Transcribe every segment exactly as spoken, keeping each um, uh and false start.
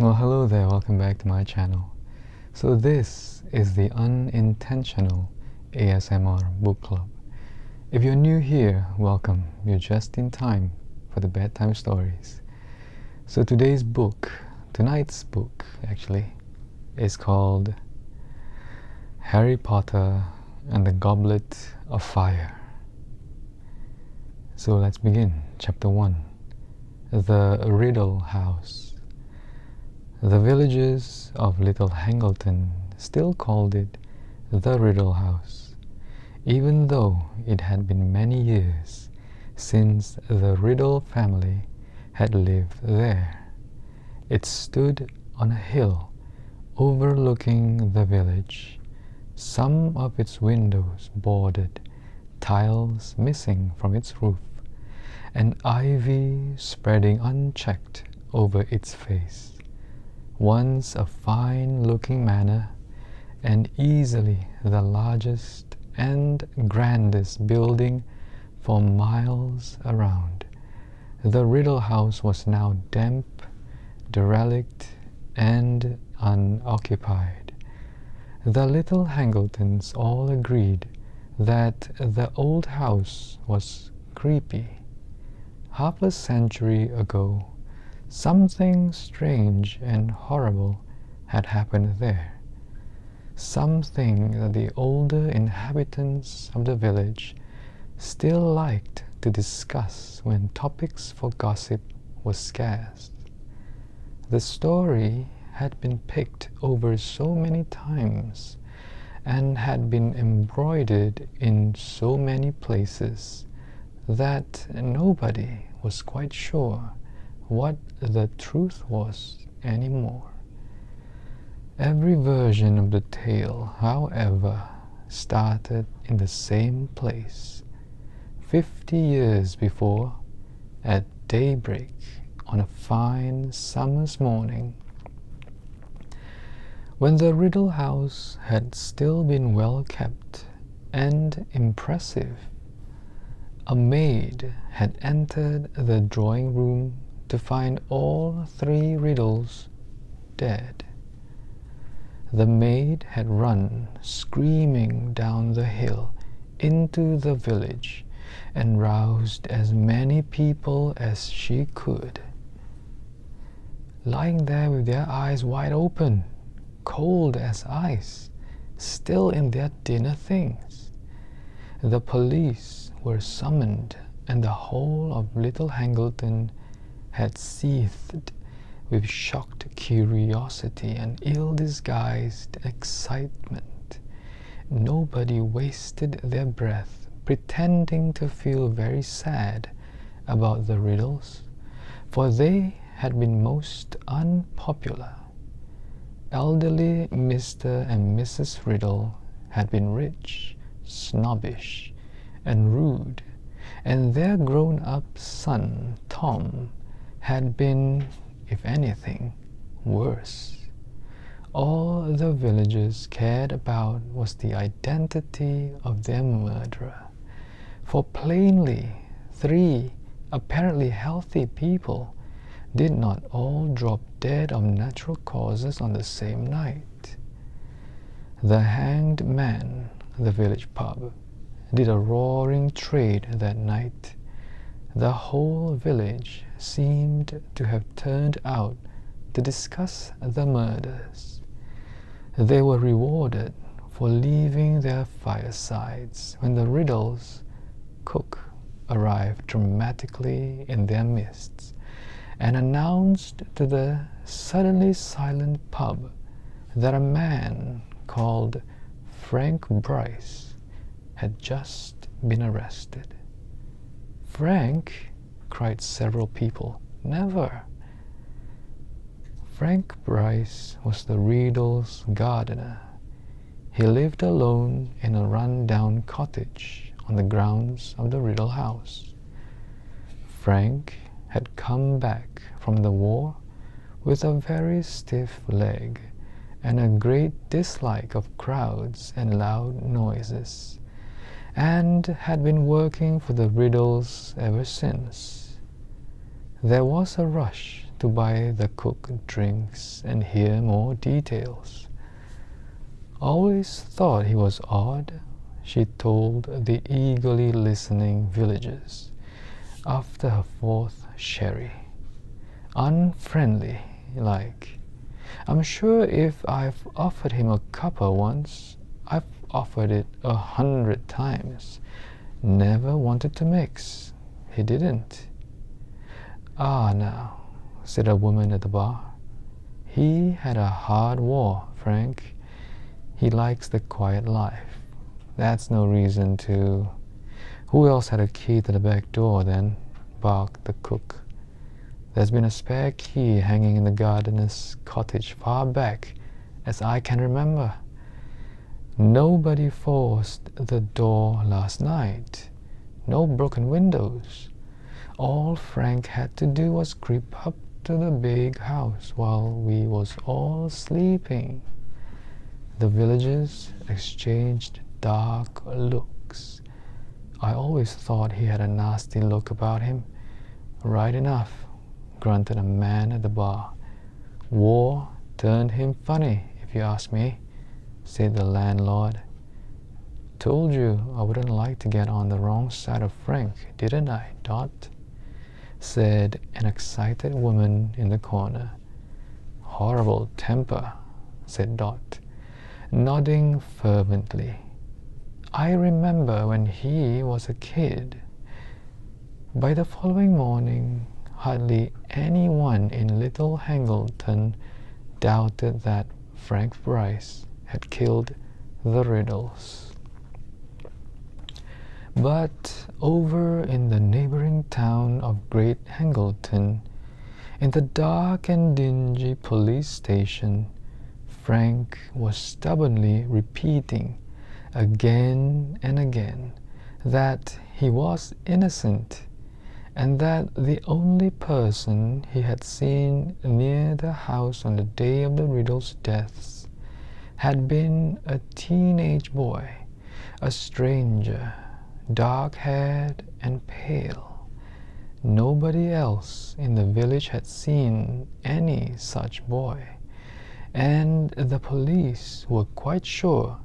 Well, hello there, welcome back to my channel. So this is the Unintentional A S M R Book Club. If you're new here, welcome. You're just in time for the bedtime stories. So today's book, tonight's book actually, is called Harry Potter and the Goblet of Fire. So let's begin. Chapter one. The Riddle House. The villagers of Little Hangleton still called it the Riddle House, even though it had been many years since the Riddle family had lived there. It stood on a hill overlooking the village, some of its windows boarded, tiles missing from its roof, and ivy spreading unchecked over its face. Once a fine-looking manor, and easily the largest and grandest building for miles around, the Riddle House was now damp, derelict, and unoccupied. The Little Hangletons all agreed that the old house was creepy. Half a century ago, something strange and horrible had happened there, something that the older inhabitants of the village still liked to discuss when topics for gossip were scarce. The story had been picked over so many times and had been embroidered in so many places that nobody was quite sure what the truth was anymore. Every version of the tale, however, started in the same place, fifty years before, at daybreak on a fine summer's morning, when the Riddle House had still been well kept and impressive. A maid had entered the drawing room to find all three riddles dead. The maid had run screaming down the hill into the village and roused as many people as she could. Lying there with their eyes wide open, cold as ice, still in their dinner things, the police were summoned, and the whole of Little Hangleton had seethed with shocked curiosity and ill-disguised excitement. Nobody wasted their breath pretending to feel very sad about the riddles, for they had been most unpopular. Elderly Mister and Missus Riddle had been rich, snobbish, and rude, and their grown-up son, Tom, had been, if anything, worse. All the villagers cared about was the identity of their murderer, for plainly three apparently healthy people did not all drop dead of natural causes on the same night. The hanged man, the village pub, did a roaring trade that night. The whole village seemed to have turned out to discuss the murders. They were rewarded for leaving their firesides when the Riddle's cook arrived dramatically in their midst and announced to the suddenly silent pub that a man called Frank Bryce had just been arrested. "Frank!" cried several people. "Never!" Frank Bryce was the Riddle's gardener. He lived alone in a run-down cottage on the grounds of the Riddle House. Frank had come back from the war with a very stiff leg and a great dislike of crowds and loud noises, and had been working for the Riddles ever since. There was a rush to buy the cook drinks and hear more details. Always thought he was odd, she told the eagerly listening villagers after her fourth sherry. Unfriendly, like. I'm sure if I've offered him a cuppa once, I've offered it a hundred times. Never wanted to mix. He didn't. Ah, now, said a woman at the bar. He had a hard war, Frank. He likes the quiet life. That's no reason to... Who else had a key to the back door, then? Barked the cook. There's been a spare key hanging in the gardener's cottage far back as I can remember. Nobody forced the door last night. No broken windows. All Frank had to do was creep up to the big house while we was all sleeping. The villagers exchanged dark looks. I always thought he had a nasty look about him. Right enough, grunted a man at the bar. War turned him funny, if you ask me, said the landlord. Told you I wouldn't like to get on the wrong side of Frank, didn't I, Dot? Said an excited woman in the corner. Horrible temper, said Dot, nodding fervently. I remember when he was a kid. By the following morning, hardly anyone in Little Hangleton doubted that Frank Bryce had killed the Riddles. But over in the neighboring town of Great Hangleton, in the dark and dingy police station, Frank was stubbornly repeating again and again that he was innocent, and that the only person he had seen near the house on the day of the Riddle's deaths had been a teenage boy, a stranger, dark-haired and pale. Nobody else in the village had seen any such boy, and the police were quite sure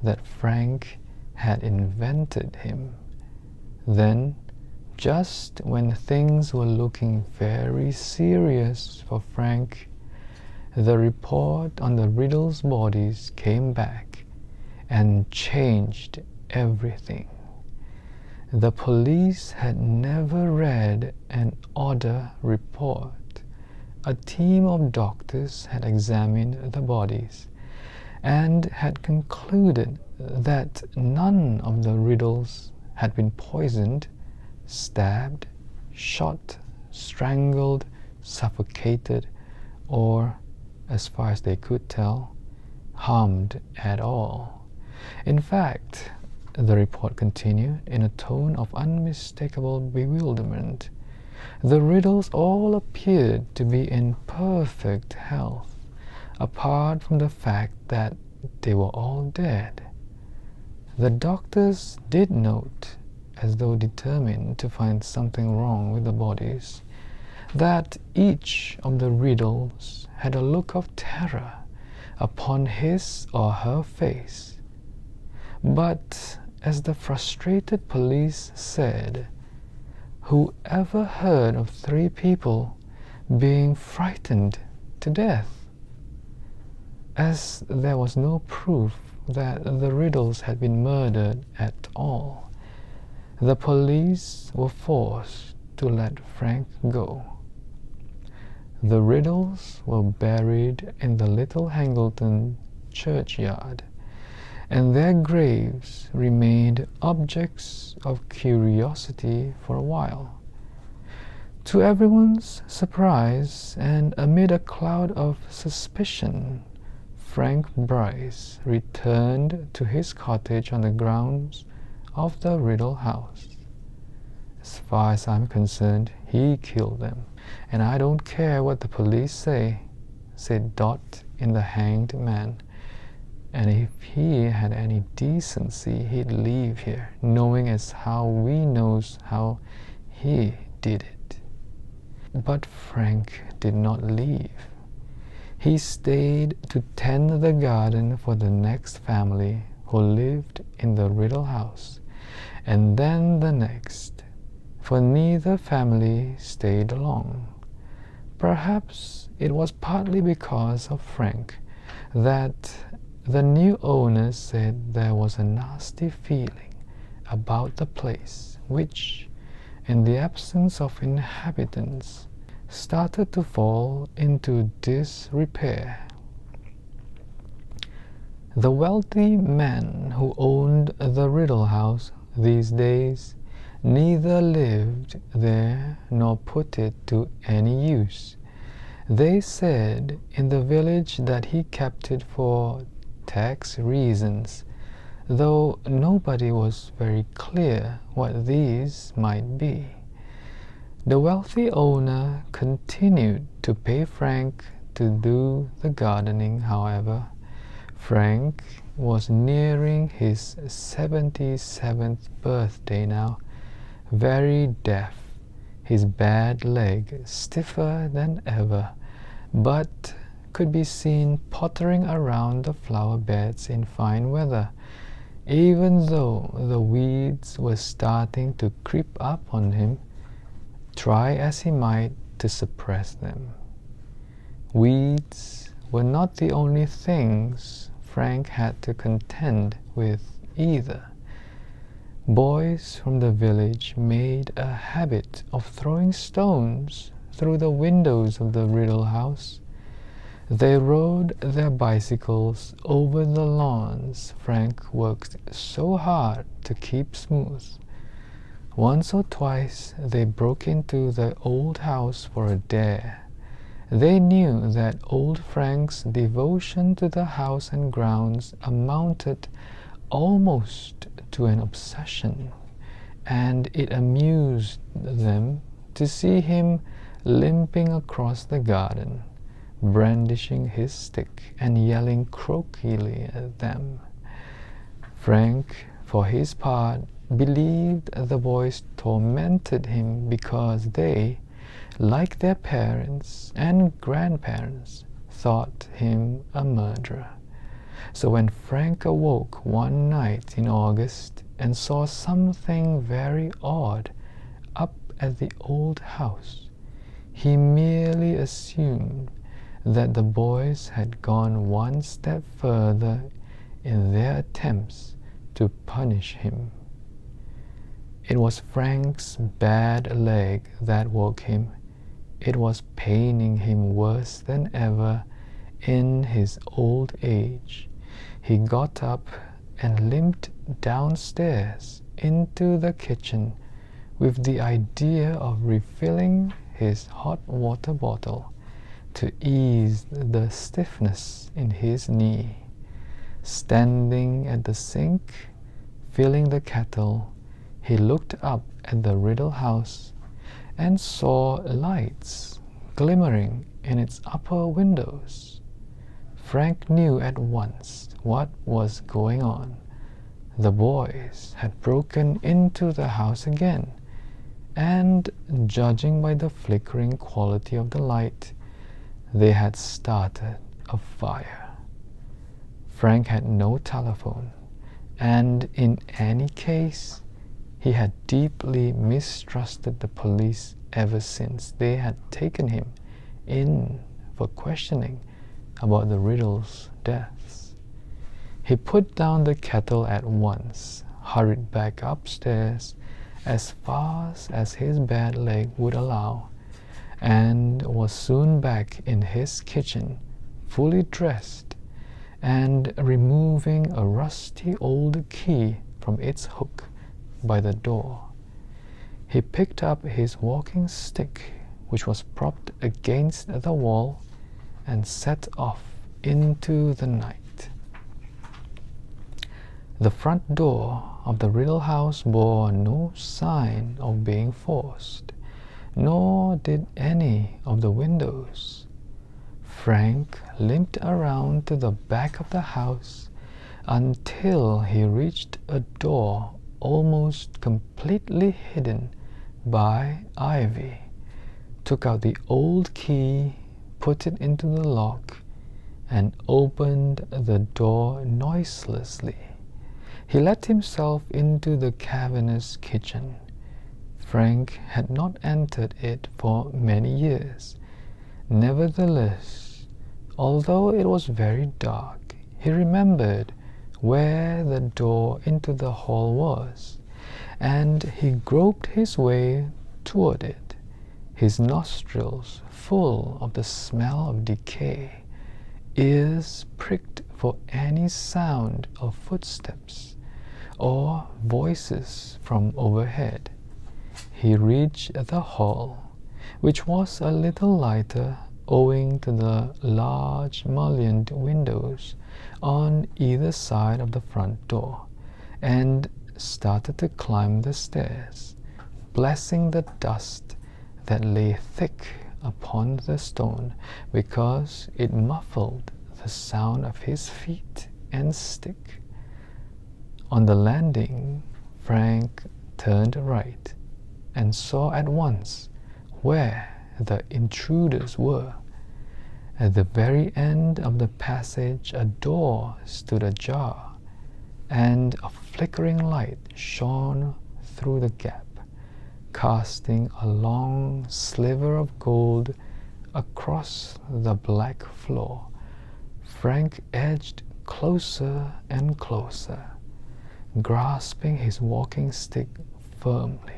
that Frank had invented him. Then, just when things were looking very serious for Frank, the report on the Riddle's bodies came back and changed everything. The police had never read an odder report. A team of doctors had examined the bodies and had concluded that none of the Riddles had been poisoned, stabbed, shot, strangled, suffocated, or, as far as they could tell, harmed at all. In fact, the report continued in a tone of unmistakable bewilderment. The Riddles all appeared to be in perfect health, apart from the fact that they were all dead. The doctors did note, as though determined to find something wrong with the bodies, that each of the Riddles had a look of terror upon his or her face. But, as the frustrated police said, who ever heard of three people being frightened to death? As there was no proof that the Riddles had been murdered at all, the police were forced to let Frank go. The Riddles were buried in the Little Hangleton churchyard, and their graves remained objects of curiosity for a while. To everyone's surprise, and amid a cloud of suspicion, Frank Bryce returned to his cottage on the grounds of the Riddle house. As far as I'm concerned, he killed them, and I don't care what the police say, said Dot in The Hanged Man. And if he had any decency, he'd leave here, knowing as how we knows how he did it. But Frank did not leave. He stayed to tend the garden for the next family who lived in the Riddle house, and then the next, for neither family stayed long. Perhaps it was partly because of Frank that the new owners said there was a nasty feeling about the place which, in the absence of inhabitants, started to fall into disrepair. The wealthy man who owned the Riddle house these days neither lived there nor put it to any use. They said in the village that he kept it for tax reasons, though nobody was very clear what these might be. The wealthy owner continued to pay Frank to do the gardening, however. Frank was nearing his seventy-seventh birthday now, very deaf, his bad leg stiffer than ever, but could be seen pottering around the flower beds in fine weather, even though the weeds were starting to creep up on him, try as he might to suppress them. Weeds were not the only things Frank had to contend with either. Boys from the village made a habit of throwing stones through the windows of the Riddle house. They rode their bicycles over the lawns Frank worked so hard to keep smooth. Once or twice they broke into the old house for a dare. They knew that old Frank's devotion to the house and grounds amounted almost to an obsession, and it amused them to see him limping across the garden, brandishing his stick and yelling croakily at them. Frank, for his part, believed the boys tormented him because they, like their parents and grandparents, thought him a murderer. So when Frank awoke one night in August and saw something very odd up at the old house, he merely assumed that the boys had gone one step further in their attempts to punish him. It was Frank's bad leg that woke him. It was paining him worse than ever in his old age. He got up and limped downstairs into the kitchen with the idea of refilling his hot water bottle to ease the stiffness in his knee. Standing at the sink, filling the kettle, he looked up at the Riddle house and saw lights glimmering in its upper windows. Frank knew at once what was going on. The boys had broken into the house again, and judging by the flickering quality of the light, they had started a fire. Frank had no telephone, and in any case, he had deeply mistrusted the police ever since they had taken him in for questioning about the Riddle's deaths. He put down the kettle at once, hurried back upstairs as fast as his bad leg would allow, and was soon back in his kitchen, fully dressed and removing a rusty old key from its hook by the door. He picked up his walking stick, which was propped against the wall, and set off into the night. The front door of the Riddle house bore no sign of being forced, nor did any of the windows. Frank limped around to the back of the house until he reached a door almost completely hidden by ivy, took out the old key, put it into the lock, and opened the door noiselessly. He let himself into the cavernous kitchen. Frank had not entered it for many years. Nevertheless, although it was very dark, he remembered where the door into the hall was, and he groped his way toward it, his nostrils full of the smell of decay, ears pricked for any sound of footsteps or voices from overhead. He reached the hall, which was a little lighter owing to the large mullioned windows on either side of the front door, and started to climb the stairs, blessing the dust that lay thick upon the stone because it muffled the sound of his feet and stick. On the landing, Frank turned right and saw at once where the intruders were. At the very end of the passage, a door stood ajar, and a flickering light shone through the gap, casting a long sliver of gold across the black floor. Frank edged closer and closer, grasping his walking stick firmly.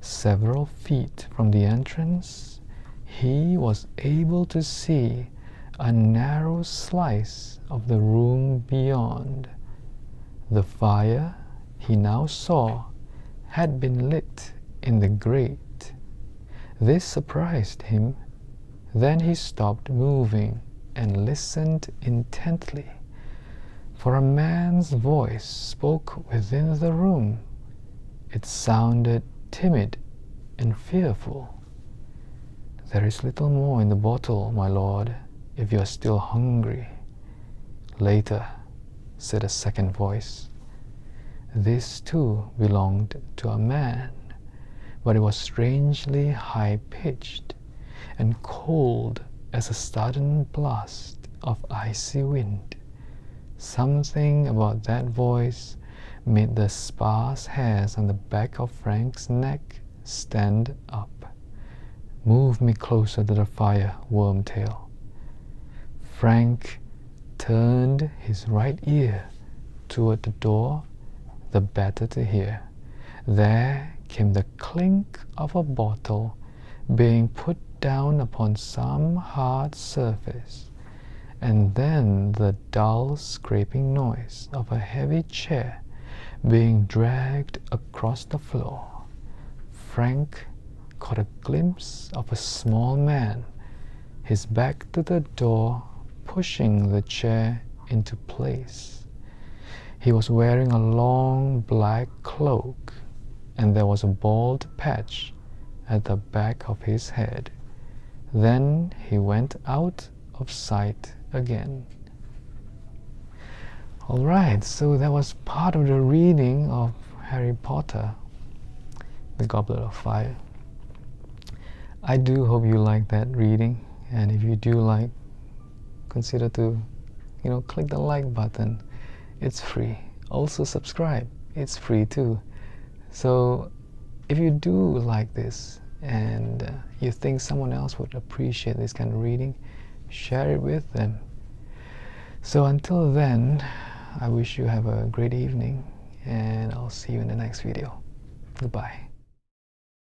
Several feet from the entrance, he was able to see a narrow slice of the room beyond. The fire, he now saw, had been lit in the grate. This surprised him. Then he stopped moving and listened intently, for a man's voice spoke within the room. It sounded timid and fearful. "There is little more in the bottle, my lord, if you are still hungry." "Later," said a second voice. This too belonged to a man, but it was strangely high-pitched and cold as a sudden blast of icy wind. Something about that voice made the sparse hairs on the back of Frank's neck stand up. "Move me closer to the fire, Wormtail." Frank turned his right ear toward the door, the better to hear. There came the clink of a bottle being put down upon some hard surface, and then the dull scraping noise of a heavy chair being dragged across the floor. Frank caught a glimpse of a small man, his back to the door, pushing the chair into place. He was wearing a long black cloak, and there was a bald patch at the back of his head. Then he went out of sight again. All right, so that was part of the reading of Harry Potter, The Goblet of Fire. I do hope you like that reading, and if you do like, consider to, you know, click the like button. It's free. Also subscribe. It's free too. So if you do like this and uh, you think someone else would appreciate this kind of reading, share it with them. So until then, I wish you have a great evening, and I'll see you in the next video. Goodbye.